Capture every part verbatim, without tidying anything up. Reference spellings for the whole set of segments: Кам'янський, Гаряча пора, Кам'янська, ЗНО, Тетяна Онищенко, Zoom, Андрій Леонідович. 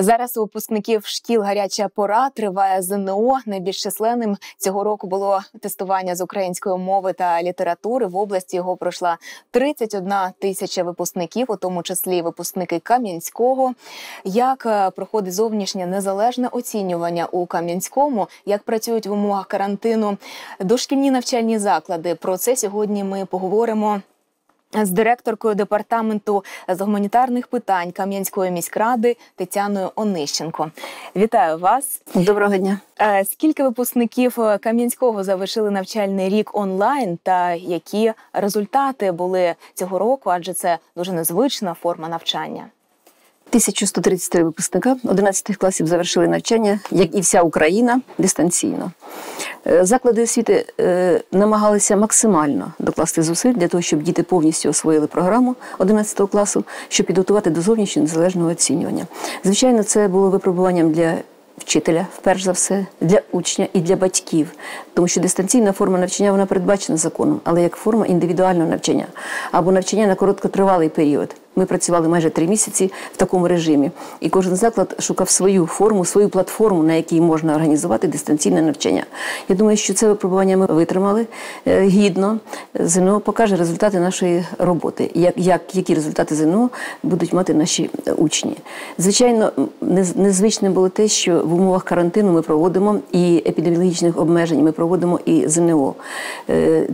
Зараз у випускників шкіл «Гаряча пора» триває ЗНО. Найбільш численним цього року було тестування з української мови та літератури. В області його пройшла тридцять одна тисяча випускників, у тому числі випускники Кам'янського. Як проходить зовнішнє незалежне оцінювання у Кам'янському, як працюють в умовах карантину дошкільні навчальні заклади? Про це сьогодні ми поговоримо з директоркою департаменту з гуманітарних питань Кам'янської міськради Тетяною Онищенко. Вітаю вас. Доброго дня. Скільки випускників Кам'янського завершили навчальний рік онлайн та які результати були цього року, адже це дуже незвична форма навчання? тисяча сто тридцять три випускника одинадцятих класів завершили навчання, як і вся Україна, дистанційно. Заклади освіти намагалися максимально докласти зусиль для того, щоб діти повністю освоїли програму одинадцятого класу, щоб підготувати до зовнішнього незалежного оцінювання. Звичайно, це було випробуванням для вчителя, вперше за все, для учня і для батьків. Тому що дистанційна форма навчання, вона передбачена законом, але як форма індивідуального навчання або навчання на короткотривалий період. Ми працювали майже три місяці в такому режимі. І кожен заклад шукав свою форму, свою платформу, на якій можна організувати дистанційне навчання. Я думаю, що це випробування ми витримали гідно. ЗНО покаже результати нашої роботи, як, як, які результати ЗНО будуть мати наші учні. Звичайно, незвичним було те, що в умовах карантину ми проводимо і епідеміологічних обмежень, ми проводимо і ЗНО.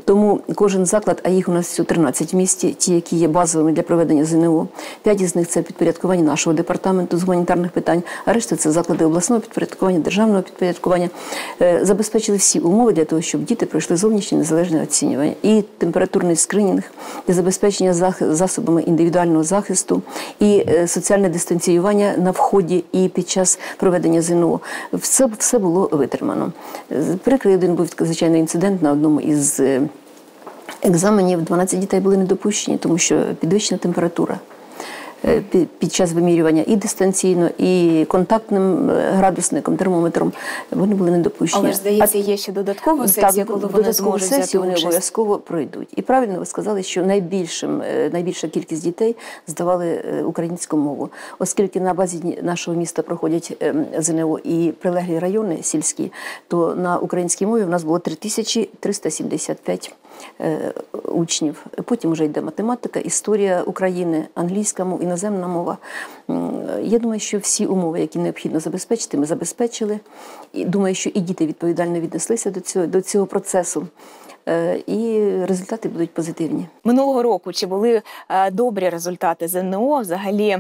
Тому кожен заклад, а їх у нас тринадцять в місті, ті, які є базовими для проведення ЗНО, п'ять із них – це підпорядкування нашого департаменту з гуманітарних питань, а решта – це заклади обласного підпорядкування, державного підпорядкування. Забезпечили всі умови для того, щоб діти пройшли зовнішнє незалежне оцінювання. І температурний скринінг, і забезпечення засобами індивідуального захисту, і соціальне дистанціювання на вході і під час проведення ЗНО. Все, все було витримано. Прикрий один був, звичайно, інцидент на одному із екзаменів. Дванадцять дітей були недопущені, тому що підвищена температура під час вимірювання і дистанційно, і контактним градусником, термометром, вони були недопущені. Але ж, здається, є ще додаткова сесія, коли вони зможуть взяти вони обов'язково пройдуть. І правильно ви сказали, що найбільшим, найбільша кількість дітей здавали українську мову. Оскільки на базі нашого міста проходять ЗНО і прилеглі райони сільські, то на українській мові в нас було три тисячі триста сімдесят п'ять учнів. Потім вже йде математика, історія України, англійська мова, іноземна мова. Я думаю, що всі умови, які необхідно забезпечити, ми забезпечили. І думаю, що і діти відповідально віднеслися до цього, до цього процесу. І результати будуть позитивні. Минулого року чи були добрі результати ЗНО? Взагалі,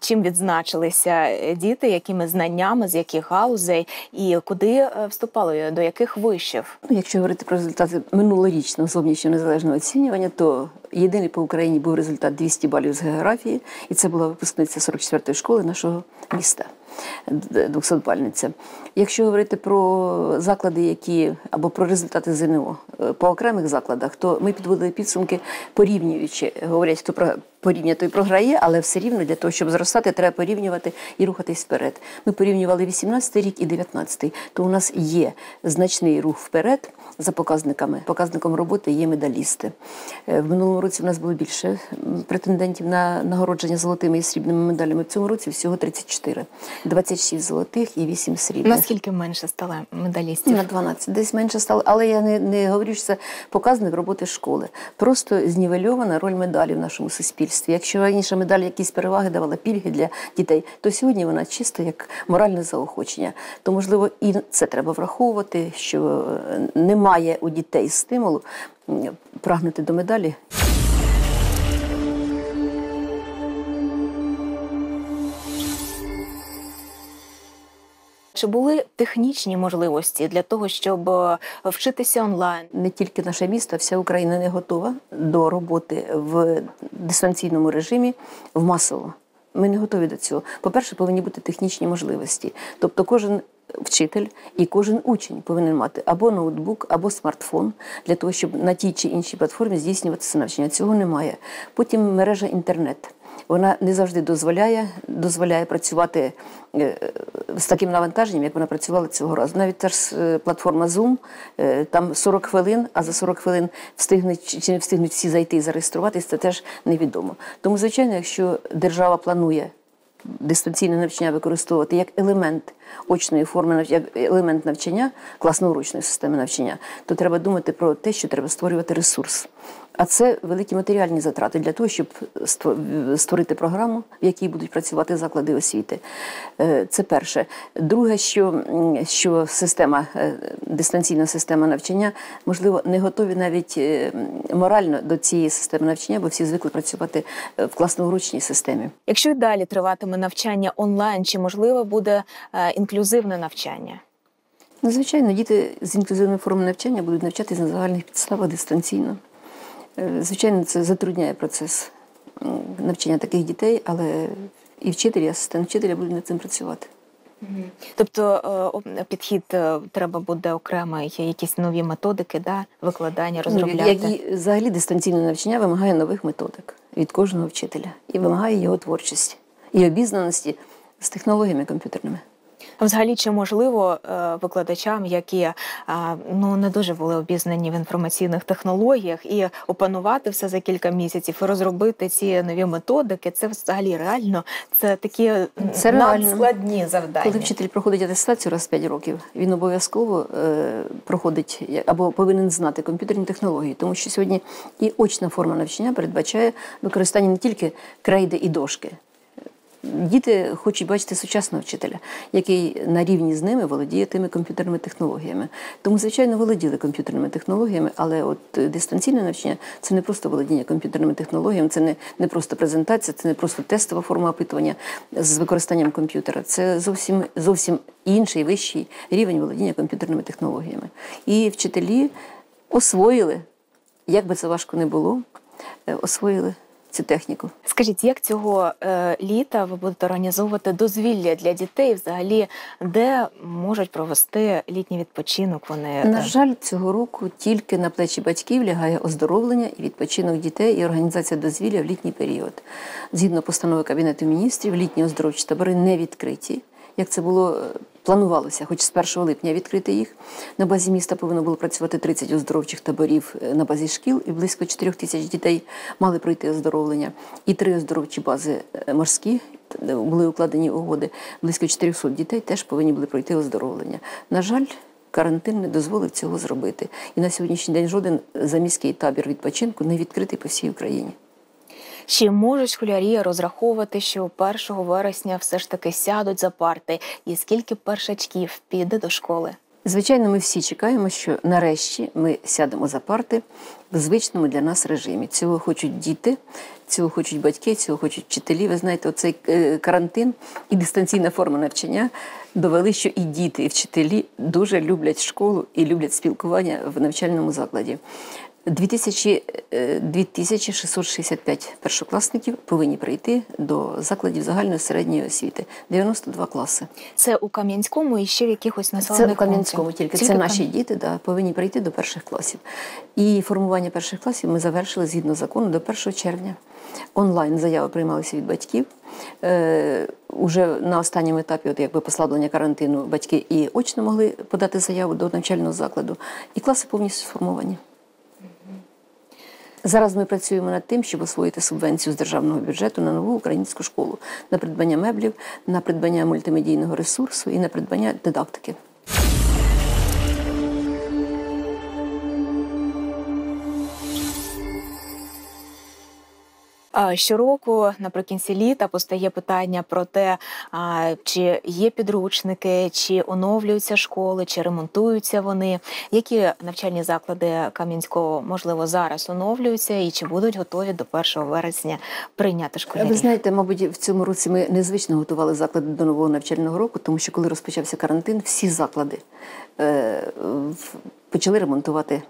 чим відзначилися діти, якими знаннями, з яких галузей і куди вступали, до яких вишів? Якщо говорити про результати минулорічного зовнішнього незалежного оцінювання, то єдиний по Україні був результат двісті балів з географії, і це була випускниця сорок четвертої школи нашого міста. двохсотбальниця. Якщо говорити про заклади, які або про результати ЗНО по окремих закладах, то ми підводили підсумки порівнюючи, говорять, хто про порівня, той програє, але все рівно для того, щоб зростати, треба порівнювати і рухатись вперед. Ми порівнювали вісімнадцятий рік і дев'ятнадцятий, то у нас є значний рух вперед за показниками. Показником роботи є медалісти. В минулому році в нас було більше претендентів на нагородження золотими і срібними медалями. В цьому році всього тридцять чотири. двадцять шість золотих і вісім срібних. Наскільки менше стало медалістів? На дванадцять. Десь менше стало, але я не, не говорю, що це показник роботи школи. Просто знівельована роль медалі в нашому суспільстві. Якщо раніше медаль якісь переваги давала, пільги для дітей, то сьогодні вона чисто як моральне заохочення. То, можливо, і це треба враховувати, що немає у дітей стимулу прагнути до медалі. Чи були технічні можливості для того, щоб вчитися онлайн? Не тільки наше місто, вся Україна не готова до роботи в дистанційному режимі, в масово. Ми не готові до цього. По-перше, повинні бути технічні можливості. Тобто кожен вчитель і кожен учень повинен мати або ноутбук, або смартфон, для того, щоб на тій чи іншій платформі здійснювати навчання. Цього немає. Потім мережа інтернет. Вона не завжди дозволяє, дозволяє працювати з таким навантаженням, як вона працювала цього разу. Навіть та ж платформа Zoom, там сорок хвилин, а за сорок хвилин встигнуть чи не встигнуть всі зайти і зареєструватися, це теж невідомо. Тому, звичайно, якщо держава планує дистанційне навчання використовувати як елемент очної форми, як елемент навчання класно-урочної системи навчання, то треба думати про те, що треба створювати ресурс. А це великі матеріальні затрати для того, щоб створити програму, в якій будуть працювати заклади освіти. Це перше. Друге, що, що система, дистанційна система навчання, можливо, не готові навіть морально до цієї системи навчання, бо всі звикли працювати в класно-урочній системі. Якщо й далі триватиме навчання онлайн, чи можливо буде інклюзивне навчання? Ну, звичайно, діти з інклюзивної форми навчання будуть навчатися на загальних підставах дистанційно. Звичайно, це затрудняє процес навчання таких дітей, але і вчителі, асистент вчителя будуть над цим працювати. Тобто підхід треба буде окремий, якісь нові методики, да, викладання, розробляти? Ну, як і взагалі дистанційне навчання вимагає нових методик від кожного вчителя. І вимагає його творчості, і обізнаності з технологіями комп'ютерними. Взагалі, чи можливо викладачам, які ну, не дуже були обізнані в інформаційних технологіях, і опанувати все за кілька місяців, і розробити ці нові методики, це взагалі реально? Це такі це надскладні завдання. Коли вчитель проходить атестацію раз в п'ять років, він обов'язково проходить, або повинен знати комп'ютерні технології, тому що сьогодні і очна форма навчання передбачає використання не тільки крейди і дошки. Діти хочуть бачити сучасного вчителя, який на рівні з ними володіє тими комп'ютерними технологіями. Тому, звичайно, володіли комп'ютерними технологіями, але от дистанційне навчання – це не просто володіння комп'ютерними технологіями, це не, не просто презентація, це не просто тестова форма опитування з використанням комп'ютера. Це зовсім, зовсім інший, вищий рівень володіння комп'ютерними технологіями. І вчителі освоїли, як би це важко не було, освоїли цю техніку. Скажіть, як цього е, літа ви будете організовувати дозвілля для дітей, взагалі, де можуть провести літній відпочинок вони? На жаль, цього року тільки на плечі батьків лягає оздоровлення і відпочинок дітей і організація дозвілля в літній період. Згідно постанови Кабінету міністрів, літні оздоровчі табори не відкриті, як це було планувалося, хоч з першого липня відкрити їх. На базі міста повинно було працювати тридцять оздоровчих таборів на базі шкіл, і близько чотирьох тисяч дітей мали пройти оздоровлення. І три оздоровчі бази морські, були укладені угоди, близько чотирьохсот дітей теж повинні були пройти оздоровлення. На жаль, карантин не дозволив цього зробити. І на сьогоднішній день жоден заміський табір відпочинку не відкритий по всій Україні. Чи можуть школярі розраховувати, що першого вересня все ж таки сядуть за парти? І скільки першачків піде до школи? Звичайно, ми всі чекаємо, що нарешті ми сядемо за парти в звичному для нас режимі. Цього хочуть діти, цього хочуть батьки, цього хочуть вчителі. Ви знаєте, оцей карантин і дистанційна форма навчання довели, що і діти, і вчителі дуже люблять школу і люблять спілкування в навчальному закладі. дві тисячі шістсот шістдесят п'ять першокласників повинні прийти до закладів загальної середньої освіти. дев'яносто два класи. Це у Кам'янському і ще в якихось населених пунктах? Це у Кам'янському тільки. Це наші діти, да, повинні прийти до перших класів. І формування перших класів ми завершили згідно закону до першого червня. Онлайн заяви приймалися від батьків. Е, уже на останньому етапі, от якби послаблення карантину, батьки і очно могли подати заяву до навчального закладу. І класи повністю сформовані. Зараз ми працюємо над тим, щоб освоїти субвенцію з державного бюджету на нову українську школу, на придбання меблів, на придбання мультимедійного ресурсу і на придбання дидактики. Щороку наприкінці літа постає питання про те, чи є підручники, чи оновлюються школи, чи ремонтуються вони. Які навчальні заклади Кам'янського, можливо, зараз оновлюються і чи будуть готові до першого вересня прийняти школярів? Ви знаєте, мабуть, в цьому році ми незвично готували заклади до нового навчального року, тому що коли розпочався карантин, всі заклади почали ремонтувати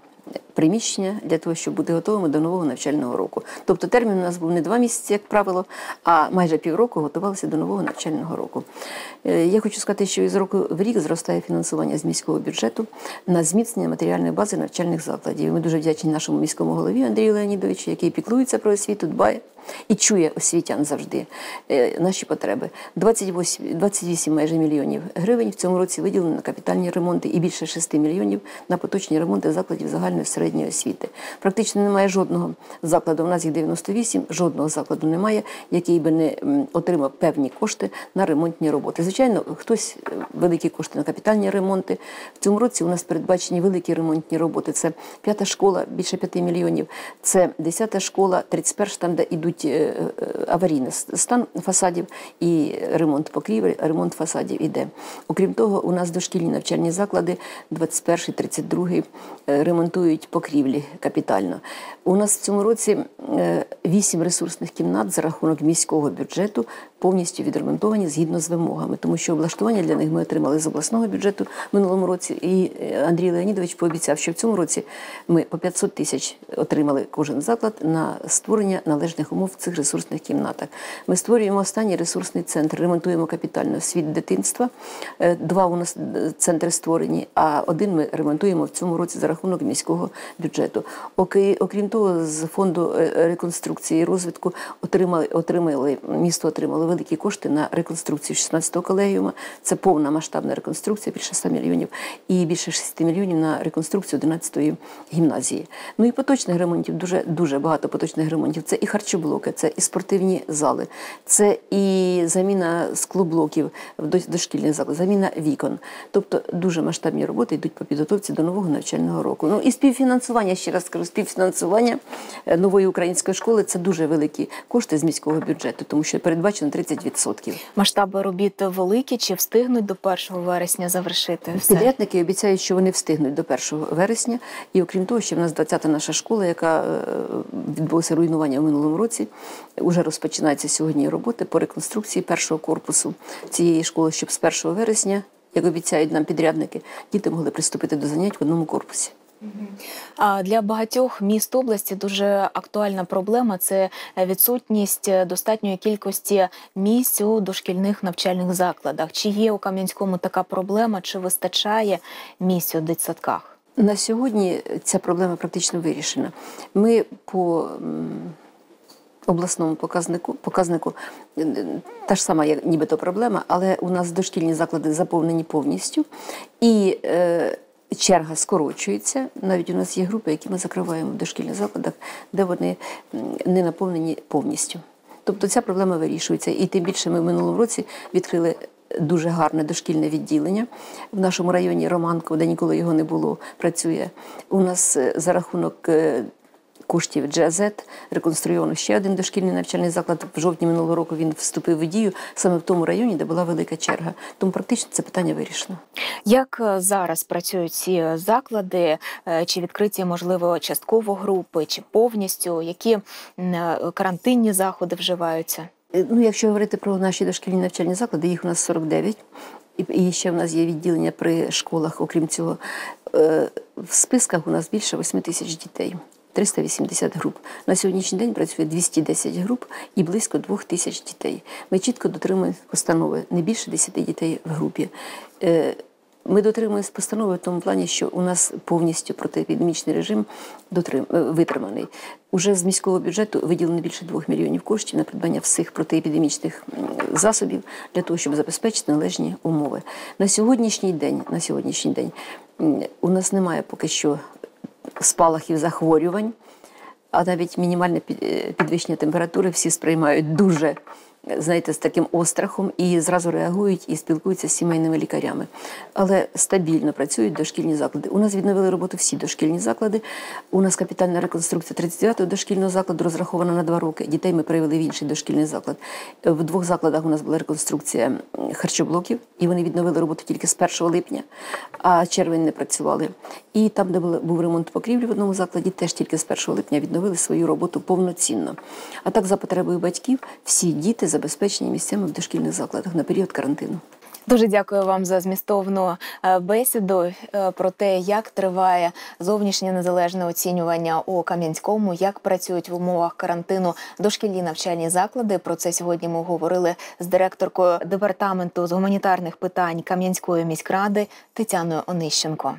приміщення для того, щоб бути готовими до нового навчального року. Тобто термін у нас був не два місяці, як правило, а майже півроку готувалися до нового навчального року. Я хочу сказати, що із року в рік зростає фінансування з міського бюджету на зміцнення матеріальної бази навчальних закладів. Ми дуже вдячні нашому міському голові Андрію Леонідовичу, який піклується про освіту, дбає і чує освітян завжди наші потреби. двадцять вісім майже мільйонів гривень в цьому році виділено на капітальні ремонти і більше шести мільйонів на поточні ремонти закладів загальної середньої освіти. Практично немає жодного закладу, у нас їх дев'яносто вісім, жодного закладу немає, який би не отримав певні кошти на ремонтні роботи. Звичайно, хтось великі кошти на капітальні ремонти. В цьому році у нас передбачені великі ремонтні роботи. Це п'ята школа, більше п'яти мільйонів, це десята школа, тридцять перша, там, де йдуть аварійний стан фасадів і ремонт покрівель, ремонт фасадів іде. Окрім того, у нас дошкільні навчальні заклади, двадцять перший, тридцять другий, ремонтують покрівлі капітально. У нас в цьому році вісім ресурсних кімнат за рахунок міського бюджету повністю відремонтовані згідно з вимогами, тому що облаштування для них ми отримали з обласного бюджету в минулому році, і Андрій Леонідович пообіцяв, що в цьому році ми по п'ятсот тисяч отримали кожен заклад на створення належних умов в цих ресурсних кімнатах. Ми створюємо останній ресурсний центр, ремонтуємо капітально «Світ дитинства». Два у нас центри створені, а один ми ремонтуємо в цьому році за рахунок міського бюджету. Окрім того, з фонду реконструкції і розвитку отримали, отримали, місто отримало великі кошти на реконструкцію шістнадцятого колегіума. Це повна масштабна реконструкція, більше ста мільйонів, і більше шести мільйонів на реконструкцію одинадцятої гімназії. Ну і поточних ремонтів, дуже, дуже багато поточних ремонтів. Це і харчоблоки, це і спортивні зали, це і заміна склоблоків в дошкільних закладах, заміна вікон. Тобто дуже масштабні роботи йдуть по підготовці до нового навчального року. Ну і співфінансування, ще раз скажу, співфінансування нової української школи – це дуже великі кошти з міського бюджету, тому що передбачено тридцять відсотків. Масштаби робіт великі, чи встигнуть до першого вересня завершити все? Підрядники обіцяють, що вони встигнуть до першого вересня. І окрім того, що в нас двадцята наша школа, яка відбулося руйнування в минулому році, уже розпочинається сьогодні роботи по реконструкції першого корпусу цієї школи, щоб з першого вересня, як обіцяють нам підрядники, діти могли приступити до занять в одному корпусі. Для багатьох міст області дуже актуальна проблема – це відсутність достатньої кількості місць у дошкільних навчальних закладах. Чи є у Кам'янському така проблема, чи вистачає місць у дитсадках? На сьогодні ця проблема практично вирішена. Ми по обласному показнику, показнику та ж сама нібито проблема, але у нас дошкільні заклади заповнені повністю і е, черга скорочується. Навіть у нас є групи, які ми закриваємо в дошкільних закладах, де вони не наповнені повністю. Тобто ця проблема вирішується. І тим більше ми в минулому році відкрили дуже гарне дошкільне відділення. В нашому районі Романку, де ніколи його не було, працює. У нас за рахунок коштів джі а зет реконструйовано ще один дошкільний навчальний заклад. В жовтні минулого року він вступив в дію саме в тому районі, де була велика черга. Тому практично це питання вирішено. Як зараз працюють ці заклади? Чи відкриті, можливо, частково групи, чи повністю? Які карантинні заходи вживаються? Ну, якщо говорити про наші дошкільні навчальні заклади, їх у нас сорок дев'ять, і ще в нас є відділення при школах. Окрім цього, в списках у нас більше восьми тисяч дітей, триста вісімдесят груп. На сьогоднішній день працює двісті десять груп і близько двох тисяч дітей. Ми чітко дотримуємо постанови, не більше десяти дітей в групі. Ми дотримуємося постанови в тому плані, що у нас повністю протиепідемічний режим дотрим... витриманий. Уже з міського бюджету виділено більше двох мільйонів коштів на придбання всіх протиепідемічних засобів для того, щоб забезпечити належні умови. На сьогоднішній день, на сьогоднішній день у нас немає поки що спалахів захворювань, а навіть мінімальне підвищення температури всі сприймають дуже, знаєте, з таким острахом і зразу реагують і спілкуються з сімейними лікарями. Але стабільно працюють дошкільні заклади. У нас відновили роботу всі дошкільні заклади. У нас капітальна реконструкція тридцять дев'ятого дошкільного закладу розрахована на два роки. Дітей ми перевели в інший дошкільний заклад. В двох закладах у нас була реконструкція харчоблоків, і вони відновили роботу тільки з першого липня, а червень не працювали. І там, де був ремонт покрівлі в одному закладі, теж тільки з першого липня відновили свою роботу повноцінно. А так, за потребою батьків, всі діти забезпечені місцями в дошкільних закладах на період карантину. Дуже дякую вам за змістовну бесіду про те, як триває зовнішнє незалежне оцінювання у Кам'янському, як працюють в умовах карантину дошкільні навчальні заклади. Про це сьогодні ми говорили з директоркою департаменту з гуманітарних питань Кам'янської міськради Тетяною Онищенко.